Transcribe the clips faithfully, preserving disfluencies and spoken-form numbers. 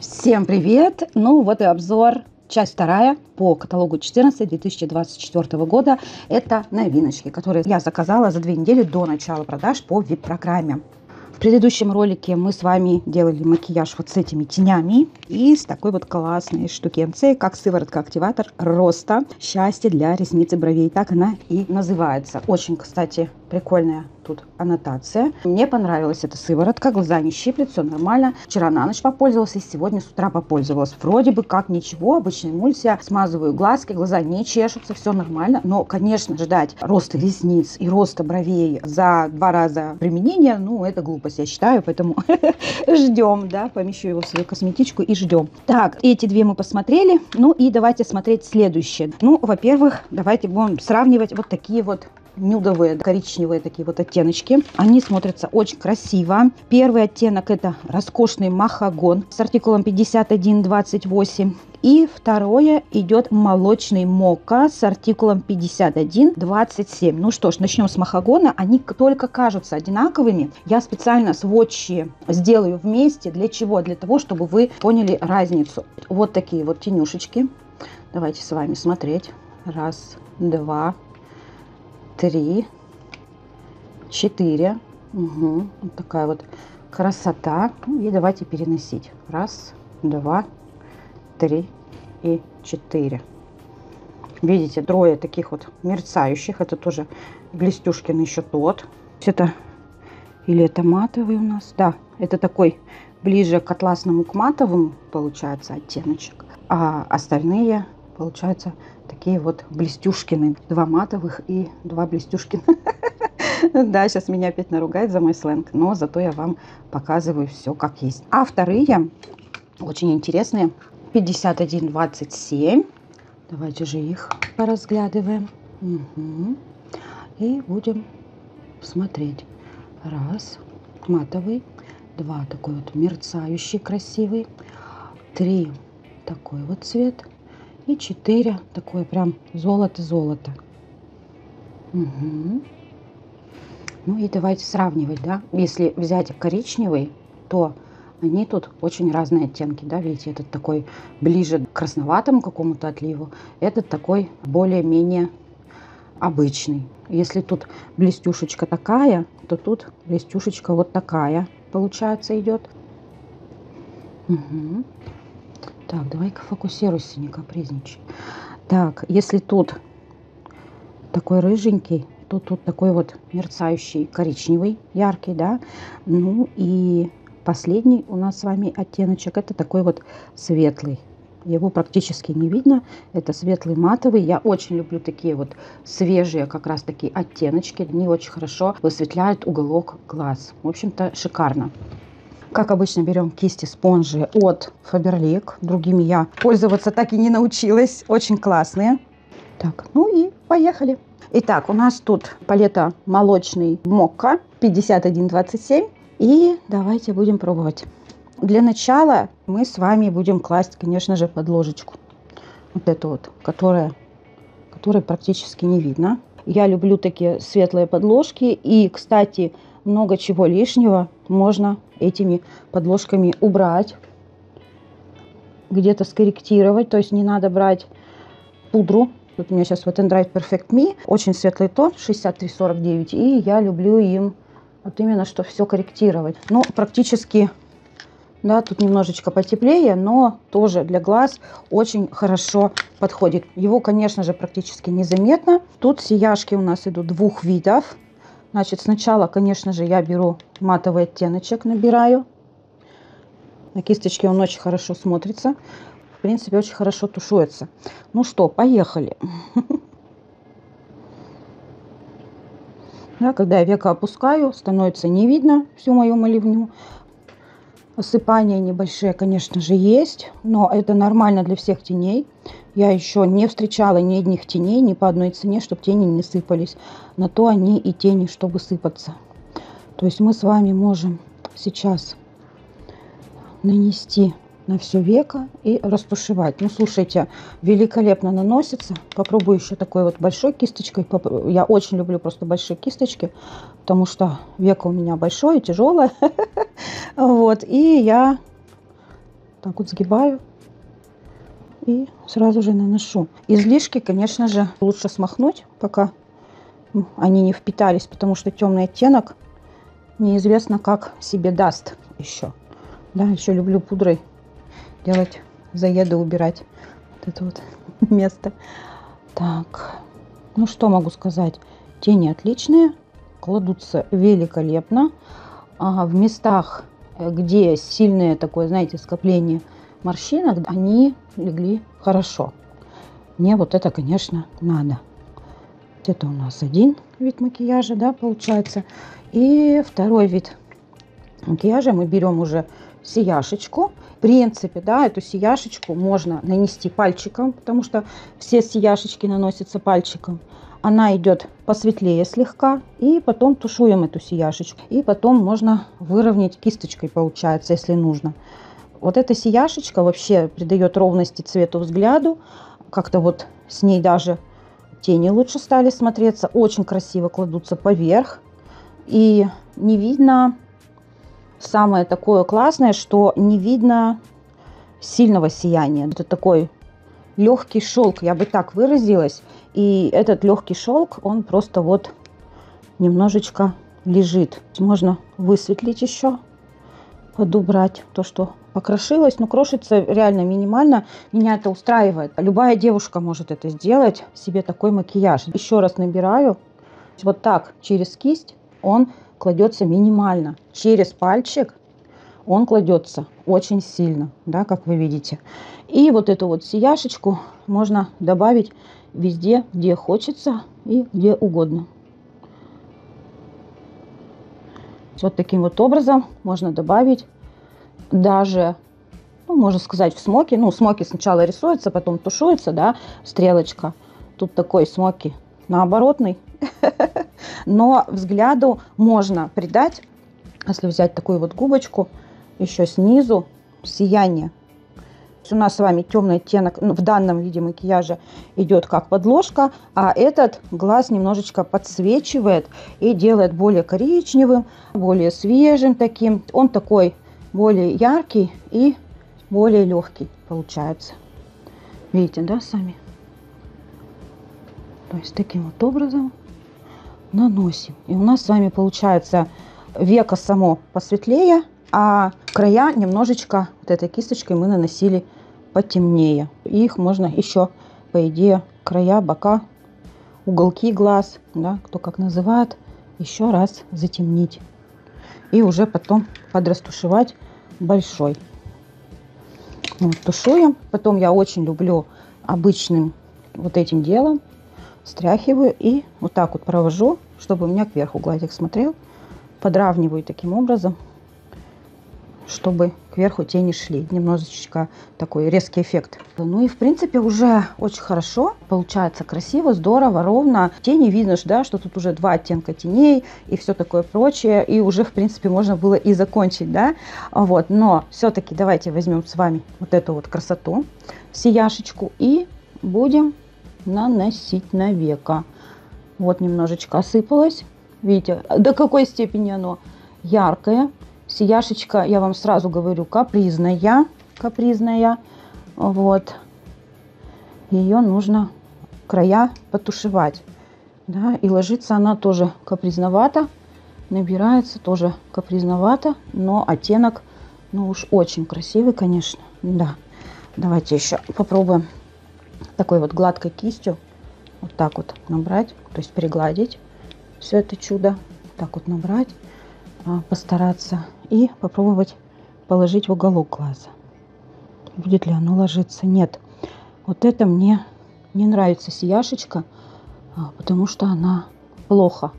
Всем привет! Ну вот и обзор, часть вторая по каталогу четырнадцать две тысячи двадцать четвёртого года. Это новиночки, которые я заказала за две недели до начала продаж по ви ай пи-программе. В предыдущем ролике мы с вами делали макияж вот с этими тенями и с такой вот классной штукенцией, как сыворотка-активатор роста. Счастье для ресниц и бровей, так она и называется. Очень, кстати, прикольная тут аннотация. Мне понравилась эта сыворотка, глаза не щиплет, все нормально. Вчера на ночь попользовалась и сегодня с утра попользовалась. Вроде бы как ничего, обычная эмульсия, смазываю глазки, глаза не чешутся, все нормально. Но, конечно, ждать роста ресниц и роста бровей за два раза применения, ну, это глупость, я считаю, поэтому ждем, да, помещу его в свою косметичку и ждем. Так, эти две мы посмотрели, ну и давайте смотреть следующее. Ну, во-первых, давайте будем сравнивать вот такие вот нюдовые, коричневые такие вот оттеночки. Они смотрятся очень красиво. Первый оттенок — это роскошный махагон с артикулом пятьдесят один двадцать восемь. И второе идет молочный мокка с артикулом пятьдесят один двадцать семь. Ну что ж, начнем с махагона. Они только кажутся одинаковыми. Я специально свотчи сделаю вместе. Для чего? Для того, чтобы вы поняли разницу. Вот такие вот тенюшечки. Давайте с вами смотреть. Раз, два, три, четыре. Угу. Вот такая вот красота. И давайте переносить. Раз, два, три и четыре. Видите, трое таких вот мерцающих. Это тоже блестюшкин еще тот. Это или это матовый у нас? Да, это такой ближе к атласному, к матовому получается оттеночек. А остальные получаются такие вот блестюшкины. Два матовых и два блестюшкина. Да, сейчас меня опять наругают за мой сленг, но зато я вам показываю все как есть. А вторые очень интересные. пятьдесят один двадцать семь. Давайте же их поразглядываем. Угу. И будем смотреть. Раз. Матовый. Два. Такой вот мерцающий, красивый. Три. Такой вот цвет. И четыре. Такое прям золото-золото. Угу. Ну и давайте сравнивать, да. Если взять коричневый, то они тут очень разные оттенки, да, видите, этот такой ближе к красноватому какому-то отливу, этот такой более-менее обычный. Если тут блестюшечка такая, то тут блестюшечка вот такая, получается, идет. Угу. Так, давай-ка фокусируйся, не капризничай. Так, если тут такой рыженький, то тут такой вот мерцающий коричневый, яркий, да, ну и последний у нас с вами оттеночек, это такой вот светлый. Его практически не видно. Это светлый матовый. Я очень люблю такие вот свежие как раз таки оттеночки. Они очень хорошо высветляют уголок глаз. В общем-то, шикарно. Как обычно, берем кисти, спонжи от Faberlic. Другими я пользоваться так и не научилась. Очень классные. Так, ну и поехали. Итак, у нас тут палета молочный мокка пятьдесят один двадцать семь. И давайте будем пробовать. Для начала мы с вами будем класть, конечно же, подложечку. Вот эту вот, которая, которой практически не видно. Я люблю такие светлые подложки. И, кстати, много чего лишнего можно этими подложками убрать. Где-то скорректировать. То есть не надо брать пудру. Тут у меня сейчас вот Endive Perfect Me. Очень светлый тон, шестьдесят три сорок девять. И я люблю им... Вот именно, что все корректировать. Ну, практически, да, тут немножечко потеплее, но тоже для глаз очень хорошо подходит. Его, конечно же, практически незаметно. Тут сияшки у нас идут двух видов. Значит, сначала, конечно же, я беру матовый оттеночек, набираю. На кисточке он очень хорошо смотрится. В принципе, очень хорошо тушуется. Ну что, поехали. Да, когда я века опускаю, становится не видно всю мою маливню. Осыпания небольшие, конечно же, есть, но это нормально для всех теней. Я еще не встречала ни одних теней, ни по одной цене, чтобы тени не сыпались. На то они и тени, чтобы сыпаться. То есть мы с вами можем сейчас нанести на все веко и растушевать. Ну, слушайте, великолепно наносится. Попробую еще такой вот большой кисточкой. Я очень люблю просто большие кисточки, потому что веко у меня большое, тяжелое. Вот, и я так вот сгибаю и сразу же наношу. Излишки, конечно же, лучше смахнуть, пока они не впитались, потому что темный оттенок неизвестно, как себе даст еще. Да, еще люблю пудрой делать заеды, убирать вот это вот место. Так, ну что могу сказать? Тени отличные, кладутся великолепно. А в местах, где сильное такое, знаете, скопление морщинок, они легли хорошо. Мне вот это, конечно, надо. Это у нас один вид макияжа, да, получается. И второй вид макияжа мы берем уже сияшечку. В принципе, да, эту сияшечку можно нанести пальчиком, потому что все сияшечки наносятся пальчиком. Она идет посветлее слегка, и потом тушуем эту сияшечку. И потом можно выровнять кисточкой, получается, если нужно. Вот эта сияшечка вообще придает ровности цвету взгляду. Как-то вот с ней даже тени лучше стали смотреться. Очень красиво кладутся поверх. И не видно, самое такое классное, что не видно сильного сияния. Это такой легкий шелк, я бы так выразилась. И этот легкий шелк, он просто вот немножечко лежит. Можно высветлить еще, подубрать то, что покрошилось. Но крошится реально минимально. Меня это устраивает. Любая девушка может это сделать, себе такой макияж. Еще раз набираю. Вот так, через кисть он кладется минимально. Через пальчик он кладется очень сильно, да, как вы видите. И вот эту вот сияшечку можно добавить везде, где хочется и где угодно. Вот таким вот образом можно добавить даже, ну, можно сказать, в смоки. Ну, смоки сначала рисуется, потом тушуется, да, стрелочка. Тут такой смоки наоборотный. Но взгляду можно придать, если взять такую вот губочку, еще снизу сияние. У нас с вами темный оттенок в данном виде макияжа идет как подложка, а этот глаз немножечко подсвечивает и делает более коричневым, более свежим таким. Он такой более яркий и более легкий получается. Видите, да, сами? То есть таким вот образом наносим. И у нас с вами получается веко само посветлее, а края немножечко вот этой кисточкой мы наносили потемнее. И их можно еще, по идее, края, бока, уголки глаз, да, кто как называет, еще раз затемнить. И уже потом подрастушевать большой. Вот, тушуем. Потом я очень люблю обычным вот этим делом. Стряхиваю и вот так вот провожу, чтобы у меня кверху гладик смотрел. Подравниваю таким образом, чтобы кверху тени шли. Немножечко такой резкий эффект. Ну и в принципе уже очень хорошо получается, красиво, здорово, ровно. Тени видно, да, что тут уже два оттенка теней и все такое прочее. И уже в принципе можно было и закончить, да. Вот, но все-таки давайте возьмем с вами вот эту вот красоту, сияшечку, и будем наносить на веко. Вот немножечко осыпалось. Видите, до какой степени оно яркое. Сияшечка, я вам сразу говорю, капризная, капризная. Вот. Ее нужно края потушевать. Да, и ложится она тоже капризновато. Набирается тоже капризновато. Но оттенок, ну уж очень красивый, конечно. Да. Давайте еще попробуем такой вот гладкой кистью. Вот так вот набрать, то есть пригладить все это чудо. Так вот набрать, постараться и попробовать положить в уголок глаза. Будет ли оно ложиться? Нет. Вот это мне не нравится сияшечка, потому что она плохо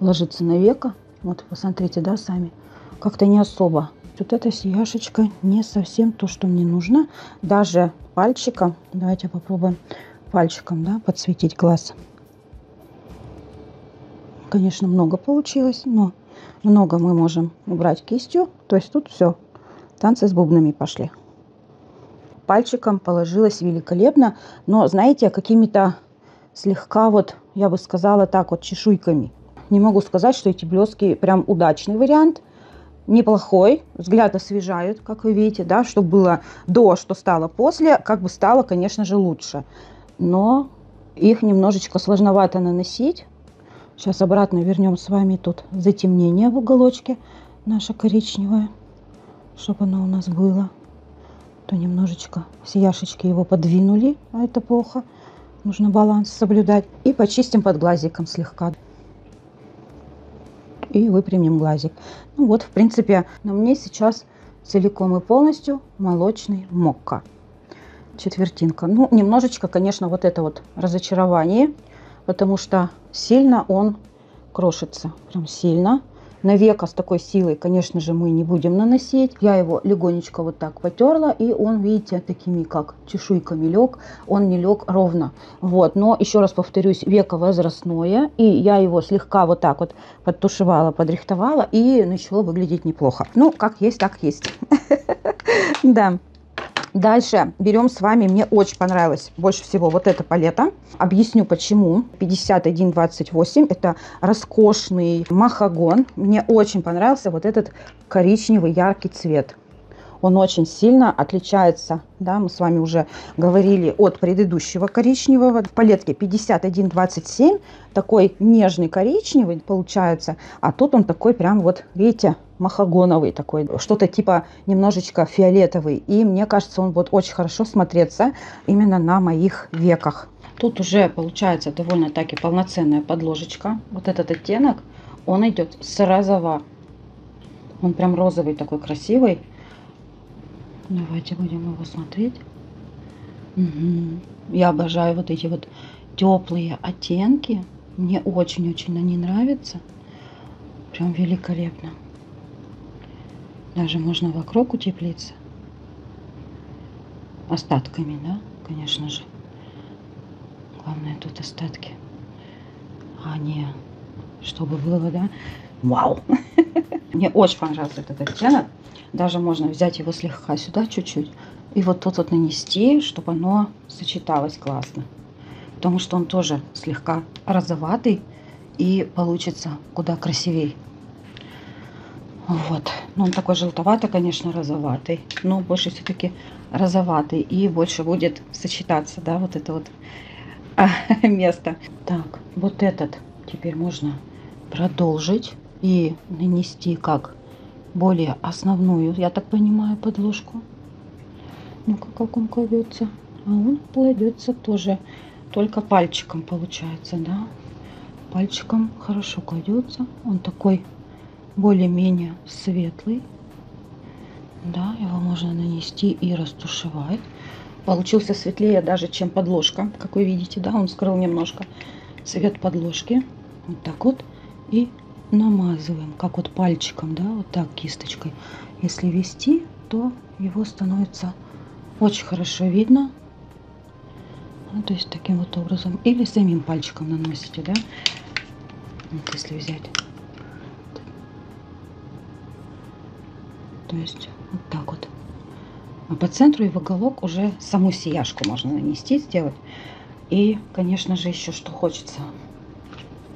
ложится на веко. Вот посмотрите, да, сами. Как-то не особо. Вот эта сияшечка не совсем то, что мне нужно. Даже пальчиком, давайте попробуем пальчиком, да, подсветить глаз. Конечно, много получилось, но много мы можем убрать кистью. То есть тут все, танцы с бубнами пошли. Пальчиком положилось великолепно, но, знаете, какими-то слегка вот, я бы сказала так вот, чешуйками. Не могу сказать, что эти блески прям удачный вариант. неплохой, взгляд освежают, как вы видите, да, что было до, что стало после, как бы стало, конечно же, лучше. Но их немножечко сложновато наносить. Сейчас обратно вернем с вами тут затемнение в уголочке наше коричневое, чтобы оно у нас было. То немножечко все яшечки его подвинули, а это плохо. Нужно баланс соблюдать. И почистим под глазиком слегка. И выпрямим глазик. Ну вот, в принципе, на мне сейчас целиком и полностью молочный мокка. Четвертинка. Ну, немножечко, конечно, вот это вот разочарование, потому что сильно он крошится. Прям сильно. На века с такой силой, конечно же, мы не будем наносить. Я его легонечко вот так потерла, и он, видите, такими как чешуйками лег. Он не лег ровно. Вот, но еще раз повторюсь, веко возрастное, и я его слегка вот так вот подтушевала, подрихтовала, и начало выглядеть неплохо. Ну, как есть, так есть. Да. Дальше берем с вами, мне очень понравилось больше всего вот эта палета. Объясню почему. пятьдесят один двадцать восемь, это роскошный махагон. Мне очень понравился вот этот коричневый яркий цвет. Он очень сильно отличается, да, мы с вами уже говорили, от предыдущего коричневого. В палетке пятьдесят один двадцать семь, такой нежный коричневый получается, а тут он такой прям вот, видите, махагоновый такой, что-то типа немножечко фиолетовый. И мне кажется, он будет очень хорошо смотреться именно на моих веках. Тут уже получается довольно-таки полноценная подложечка. Вот этот оттенок, он идет с розова. Он прям розовый такой красивый. Давайте будем его смотреть. Угу. Я обожаю вот эти вот теплые оттенки. Мне очень-очень они нравятся. Прям великолепно. Даже можно вокруг утеплиться. Остатками, да, конечно же. Главное тут остатки. А не чтобы было, да. Вау! Мне очень понравился этот оттенок. Даже можно взять его слегка сюда чуть-чуть. И вот тут вот нанести, чтобы оно сочеталось классно. Потому что он тоже слегка розоватый. И получится куда красивей. Вот. Ну, он такой желтоватый, конечно, розоватый. Но больше все-таки розоватый. И больше будет сочетаться, да, вот это вот место. Так, вот этот теперь можно продолжить. И нанести как более основную, я так понимаю, подложку. Ну-ка, как он кладется. А он кладется тоже только пальчиком, получается, да. Пальчиком хорошо кладется. Он такой более-менее светлый. Да, его можно нанести и растушевать. Получился светлее даже, чем подложка. Как вы видите, да, он скрыл немножко цвет подложки. Вот так вот. И намазываем, как вот пальчиком, да, вот так кисточкой. Если вести, то его становится очень хорошо видно. Ну, то есть таким вот образом. Или самим пальчиком наносите, да. Вот если взять. То есть вот так вот. А по центру и в уголок уже саму сияшку можно нанести, сделать. И, конечно же, еще что хочется.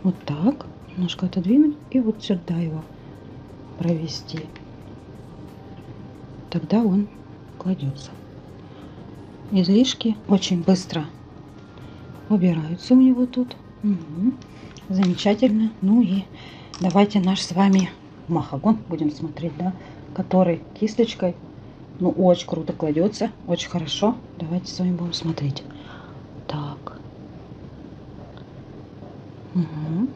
Вот так. Немножко отодвинуть и вот сюда его провести. Тогда он кладется. Излишки очень быстро убираются у него тут. Угу. Замечательно. Ну и давайте наш с вами махагон будем смотреть, да, который кисточкой, ну, очень круто кладется, очень хорошо. Давайте с вами будем смотреть. Так. Угу.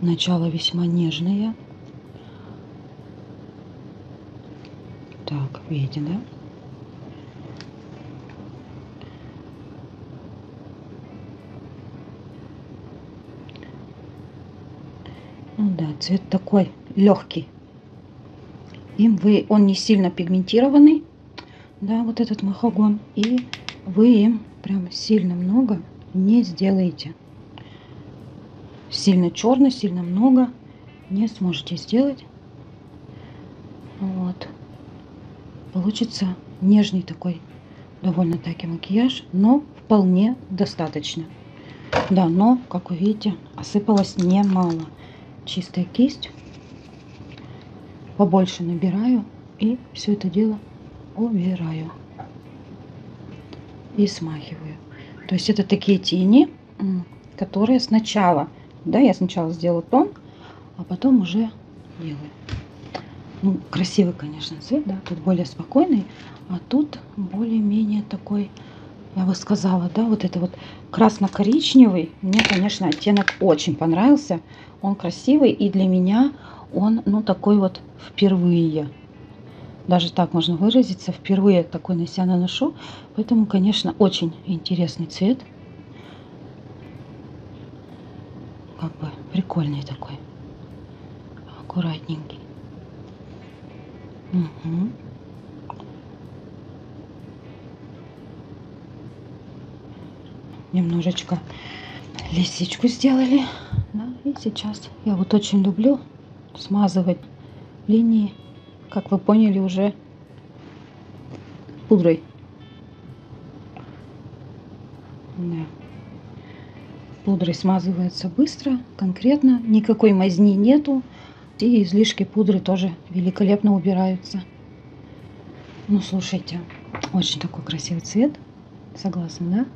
Начало весьма нежное. Так, видите, да? Ну да, цвет такой легкий. Им вы, он не сильно пигментированный, да, вот этот махагон. И вы им прям сильно много не сделаете. Сильно черный, сильно много не сможете сделать. Вот. Получится нежный такой довольно-таки макияж, но вполне достаточно. Да, но, как вы видите, осыпалось немало. Чистая кисть. побольше набираю и все это дело убираю и смахиваю. То есть это такие тени, которые сначала, да, я сначала сделаю тон, а потом уже делаю. Ну, красивый, конечно, цвет, да, тут более спокойный, а тут более-менее такой, я бы сказала, да, вот это вот красно-коричневый. Мне, конечно, оттенок очень понравился, он красивый, и для меня он, ну, такой вот впервые. Даже так можно выразиться, впервые такой на себя наношу, поэтому, конечно, очень интересный цвет. Как бы прикольный такой, аккуратненький. Угу. Немножечко лисичку сделали, да, и сейчас я вот очень люблю смазывать линии, как вы поняли, уже пудрой, да. Пудрой смазывается быстро, конкретно, никакой мазни нету. И излишки пудры тоже великолепно убираются. Ну, слушайте, очень такой красивый цвет. Согласна, да?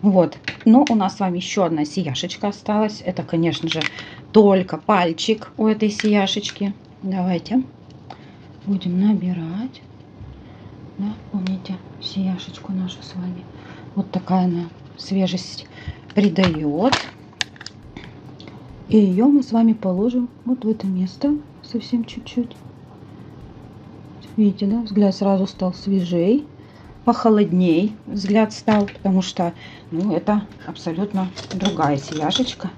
Вот. Но у нас с вами еще одна сияшечка осталась. Это, конечно же, только пальчик у этой сияшечки. Давайте будем набирать. Да, помните сияшечку нашу с вами. Вот такая она свежесть придает. И ее мы с вами положим вот в это место, совсем чуть-чуть. Видите, да, взгляд сразу стал свежей, похолодней взгляд стал, потому что, ну, это абсолютно другая сияшечка.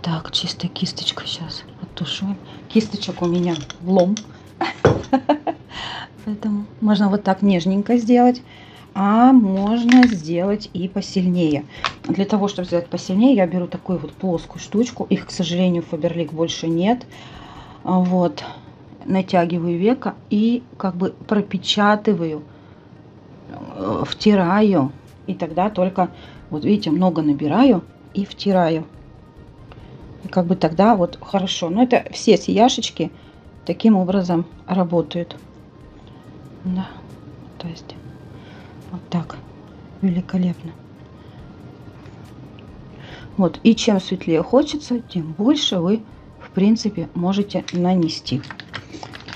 Так, чисто кисточка сейчас оттушуем. Кисточек у меня влом, поэтому можно вот так нежненько сделать. А можно сделать и посильнее. Для того, чтобы сделать посильнее, я беру такую вот плоскую штучку. Их, к сожалению, в Faberlic больше нет. Вот. Натягиваю веко и как бы пропечатываю, втираю. И тогда только, вот видите, много набираю и втираю. И как бы тогда вот хорошо. Но это все сияшечки таким образом работают. Да, то есть... Вот так. Великолепно. Вот. И чем светлее хочется, тем больше вы, в принципе, можете нанести.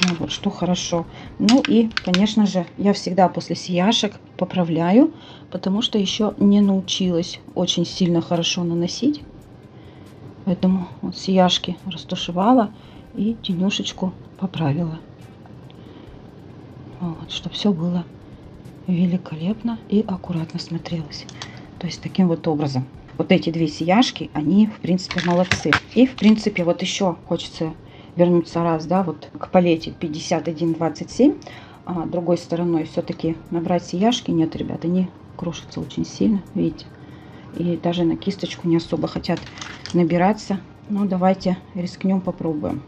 Ну, вот что хорошо. Ну и, конечно же, я всегда после сияшек поправляю, потому что еще не научилась очень сильно хорошо наносить. Поэтому вот сияшки растушевала и тенюшечку поправила. Вот, чтобы все было великолепно и аккуратно смотрелось. То есть таким вот образом. Вот эти две сияшки, они, в принципе, молодцы. И, в принципе, вот еще хочется вернуться раз, да, вот к палете пятьдесят один двадцать семь. А другой стороной все-таки набрать сияшки. Нет, ребят, они крошатся очень сильно, видите. И даже на кисточку не особо хотят набираться. Но давайте рискнем, попробуем.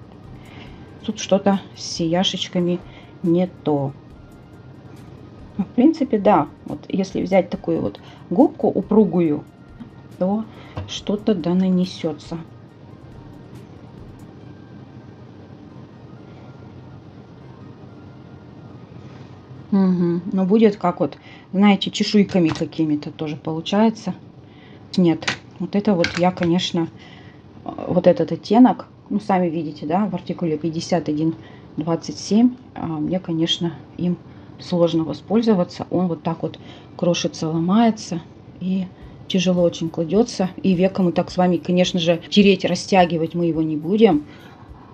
Тут что-то с сияшечками не то. В принципе, да, вот если взять такую вот губку упругую, то что-то да нанесется. Угу. Но будет как вот, знаете, чешуйками какими-то тоже получается. Нет, вот это вот я, конечно, вот этот оттенок, ну, сами видите, да, в артикуле пятьдесят один двадцать семь, а мне, конечно, им сложно воспользоваться. Он вот так вот крошится, ломается и тяжело очень кладется. И веко мы так с вами, конечно же, тереть, растягивать мы его не будем.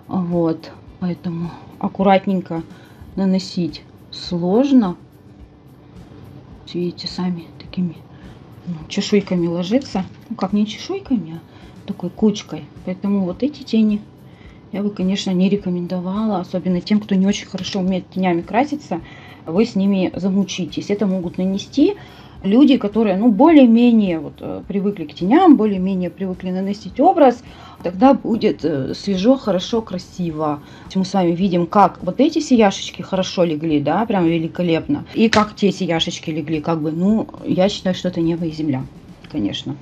Вот, поэтому аккуратненько наносить сложно. Видите, сами такими, ну, чешуйками ложится. Ну, как не чешуйками, а такой кучкой. Поэтому вот эти тени я бы, конечно, не рекомендовала, особенно тем, кто не очень хорошо умеет тенями краситься. Вы с ними замучитесь. Это могут нанести люди, которые, ну, более-менее вот привыкли к теням, более-менее привыкли наносить образ. Тогда будет свежо, хорошо, красиво. Мы с вами видим, как вот эти сияшечки хорошо легли, да, прям великолепно. И как те сияшечки легли, как бы, ну, я считаю, что это небо и земля, конечно.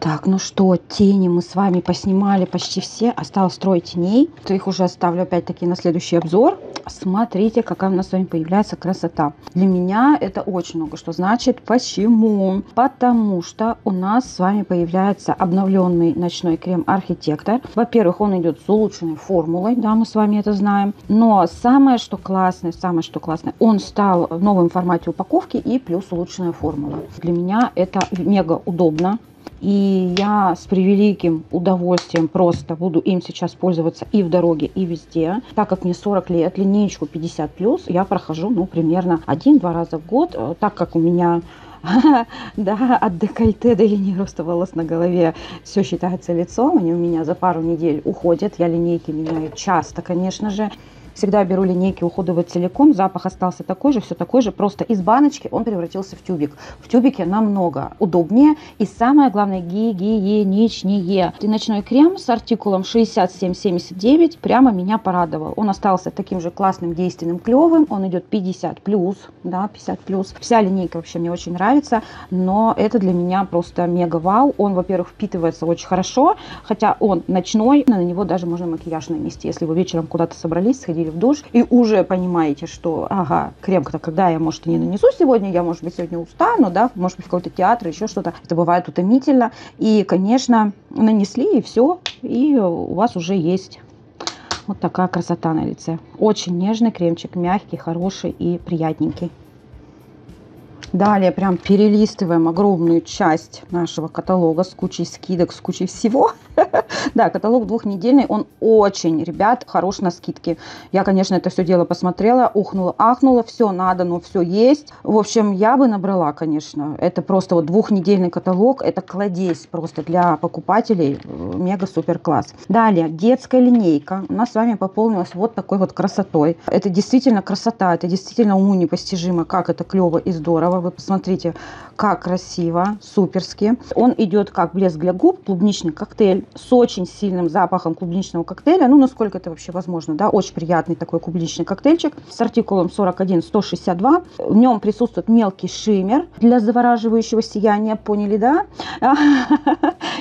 Так, ну что, тени мы с вами поснимали почти все. Осталось трое теней. То их уже оставлю опять-таки на следующий обзор. Смотрите, какая у нас с вами появляется красота. Для меня это очень много что значит. Почему? Потому что у нас с вами появляется обновленный ночной крем Архитектор. Во-первых, он идет с улучшенной формулой. Да, мы с вами это знаем. Но самое, что классное, самое, что классное, он стал в новом формате упаковки и плюс улучшенная формула. Для меня это мега удобно. И я с превеликим удовольствием просто буду им сейчас пользоваться и в дороге, и везде. Так как мне сорок лет, линейку пятьдесят плюс, я прохожу, ну, примерно один-два раза в год. Так как у меня... Да, от декольте до линии роста волос на голове все считается лицом. Они у меня за пару недель уходят. Я линейки меняю часто, конечно же. Всегда беру линейки, уходовые целиком. Запах остался такой же, все такой же. Просто из баночки он превратился в тюбик. В тюбике намного удобнее. И самое главное, гигиеничнее. И ночной крем с артикулом шестьдесят семь семьдесят девять прямо меня порадовал. Он остался таким же классным, действенным, клевым. Он идет пятьдесят плюс. Да, пятьдесят плюс. Вся линейка вообще мне очень нравится. Но это для меня просто мега вау. Он, во-первых, впитывается очень хорошо. Хотя он ночной. На него даже можно макияж нанести. Если вы вечером куда-то собрались, сходили в душ и уже понимаете, что ага, крем-то когда я, может, и не нанесу сегодня, я, может быть, сегодня устану, да, может быть, в какой-то театр, еще что-то. Это бывает утомительно. И, конечно, нанесли, и все, и у вас уже есть вот такая красота на лице. Очень нежный кремчик, мягкий, хороший и приятненький. Далее прям перелистываем огромную часть нашего каталога с кучей скидок, с кучей всего. Да, каталог двухнедельный, он очень, ребят, хорош на скидки. Я, конечно, это все дело посмотрела, ухнула, ахнула, все надо, но все есть. В общем, я бы набрала, конечно. Это просто вот двухнедельный каталог, это кладезь просто для покупателей, мега-супер класс. Далее, детская линейка у нас с вами пополнилась вот такой вот красотой. Это действительно красота, это действительно уму непостижимо, как это клево и здорово. Вы посмотрите, как красиво, суперски. Он идет как блеск для губ, клубничный коктейль с очень сильным запахом клубничного коктейля. Ну, насколько это вообще возможно, да? Очень приятный такой клубничный коктейльчик с артикулом сорок один сто шестьдесят два. В нем присутствует мелкий шиммер для завораживающего сияния, поняли, да?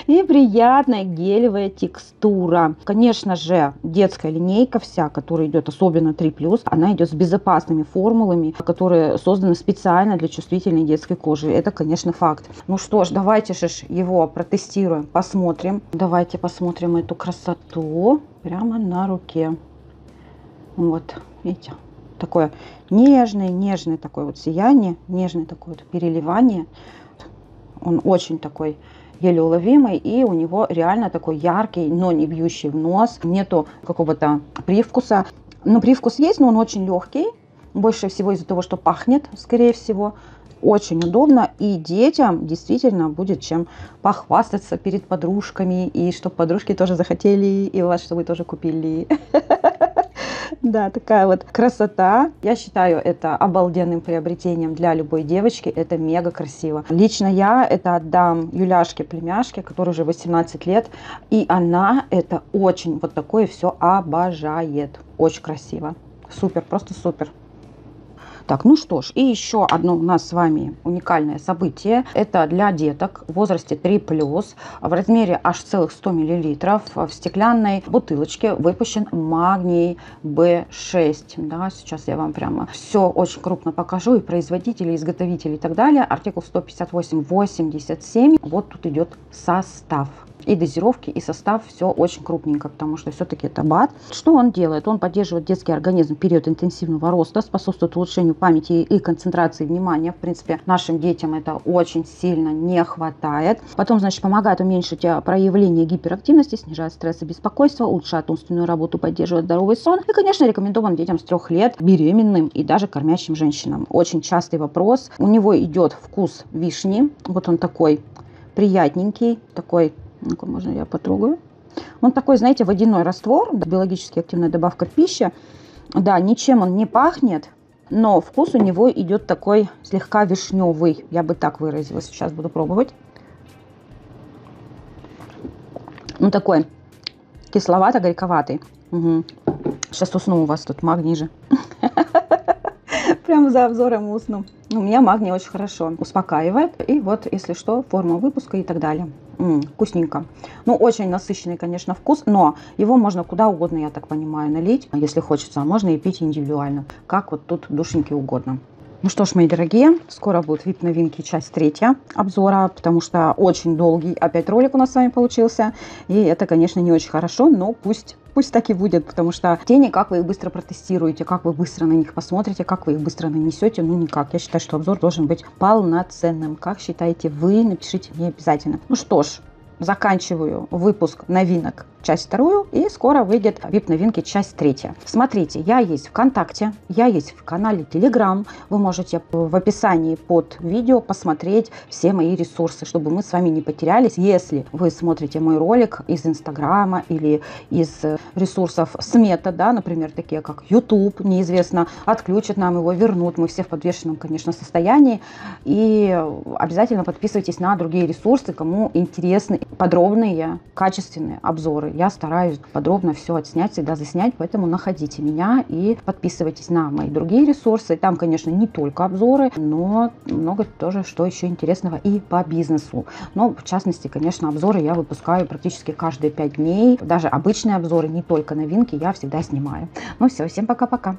И приятная гелевая текстура. Конечно же, детская линейка вся, которая идет особенно три плюс, она идет с безопасными формулами, которые созданы специально для чувствительной детской кожи. Это, конечно, факт. Ну что ж, давайте же его протестируем, посмотрим. Давайте посмотрим эту красоту прямо на руке. Вот, видите, такое нежное, нежное такое вот сияние, нежное такое вот переливание. Он очень такой еле уловимый, и у него реально такой яркий, но не бьющий в нос. Нету какого-то привкуса. Ну, привкус есть, но он очень легкий. Больше всего из-за того, что пахнет, скорее всего. Очень удобно, и детям действительно будет чем похвастаться перед подружками, и чтобы подружки тоже захотели, и у вас, чтобы вы тоже купили. Да, такая вот красота. Я считаю это обалденным приобретением для любой девочки. Это мега красиво. Лично я это отдам Юляшке, племяшке, которой уже восемнадцать лет. И она это очень вот такое все обожает. Очень красиво. Супер, просто супер. Так, ну что ж, и еще одно у нас с вами уникальное событие. Это для деток в возрасте три плюс в размере аж целых сто миллилитров в стеклянной бутылочке выпущен магний бэ шесть. Да, сейчас я вам прямо все очень крупно покажу, и производители, и изготовители, и так далее. Артикул сто пятьдесят восемь восемьдесят семь. Вот тут идет состав. И дозировки, и состав, все очень крупненько, потому что все-таки это БАД. Что он делает? Он поддерживает детский организм в период интенсивного роста, способствует улучшению памяти и концентрации внимания. В принципе, нашим детям это очень сильно не хватает. Потом, значит, помогает уменьшить проявление гиперактивности, снижает стресс и беспокойство, улучшает умственную работу, поддерживает здоровый сон. И, конечно, рекомендован детям с трех лет, беременным и даже кормящим женщинам. Очень частый вопрос. У него идет вкус вишни. Вот он такой приятненький, такой... Ну-ка, можно я потрогаю? Он такой, знаете, водяной раствор, биологически активная добавка в пищу. Да, ничем он не пахнет, но вкус у него идет такой слегка вишневый. Я бы так выразилась. Сейчас буду пробовать. Ну, такой кисловато-горьковатый. Угу. Сейчас усну у вас тут, магний же. Прям за обзором усну. У меня магний очень хорошо успокаивает. И вот, если что, форма выпуска и так далее. М-м, вкусненько. Ну, очень насыщенный, конечно, вкус, но его можно куда угодно, я так понимаю, налить, если хочется. Можно и пить индивидуально, как вот тут душеньки угодно. Ну что ж, мои дорогие, скоро будут ви ай пи-новинки, часть третья обзора, потому что очень долгий опять ролик у нас с вами получился. И это, конечно, не очень хорошо, но пусть... Пусть так и будет, потому что тени, как вы их быстро протестируете, как вы быстро на них посмотрите, как вы их быстро нанесете, ну никак. Я считаю, что обзор должен быть полноценным. Как считаете вы, напишите мне обязательно. Ну что ж, заканчиваю выпуск новинок, часть вторую, и скоро выйдет ви ай пи-новинки, часть третья. Смотрите, я есть ВКонтакте, я есть в канале Телеграм. Вы можете в описании под видео посмотреть все мои ресурсы, чтобы мы с вами не потерялись. Если вы смотрите мой ролик из Инстаграма или из ресурсов смета, да, например, такие как YouTube, неизвестно, отключат нам его, вернут. Мы все в подвешенном, конечно, состоянии. И обязательно подписывайтесь на другие ресурсы, кому интересны подробные, качественные обзоры. Я стараюсь подробно все отснять, всегда заснять, поэтому находите меня и подписывайтесь на мои другие ресурсы. Там, конечно, не только обзоры, но много тоже, что еще интересного и по бизнесу. Но, в частности, конечно, обзоры я выпускаю практически каждые пять дней. Даже обычные обзоры, не только новинки, я всегда снимаю. Ну все, всем пока-пока.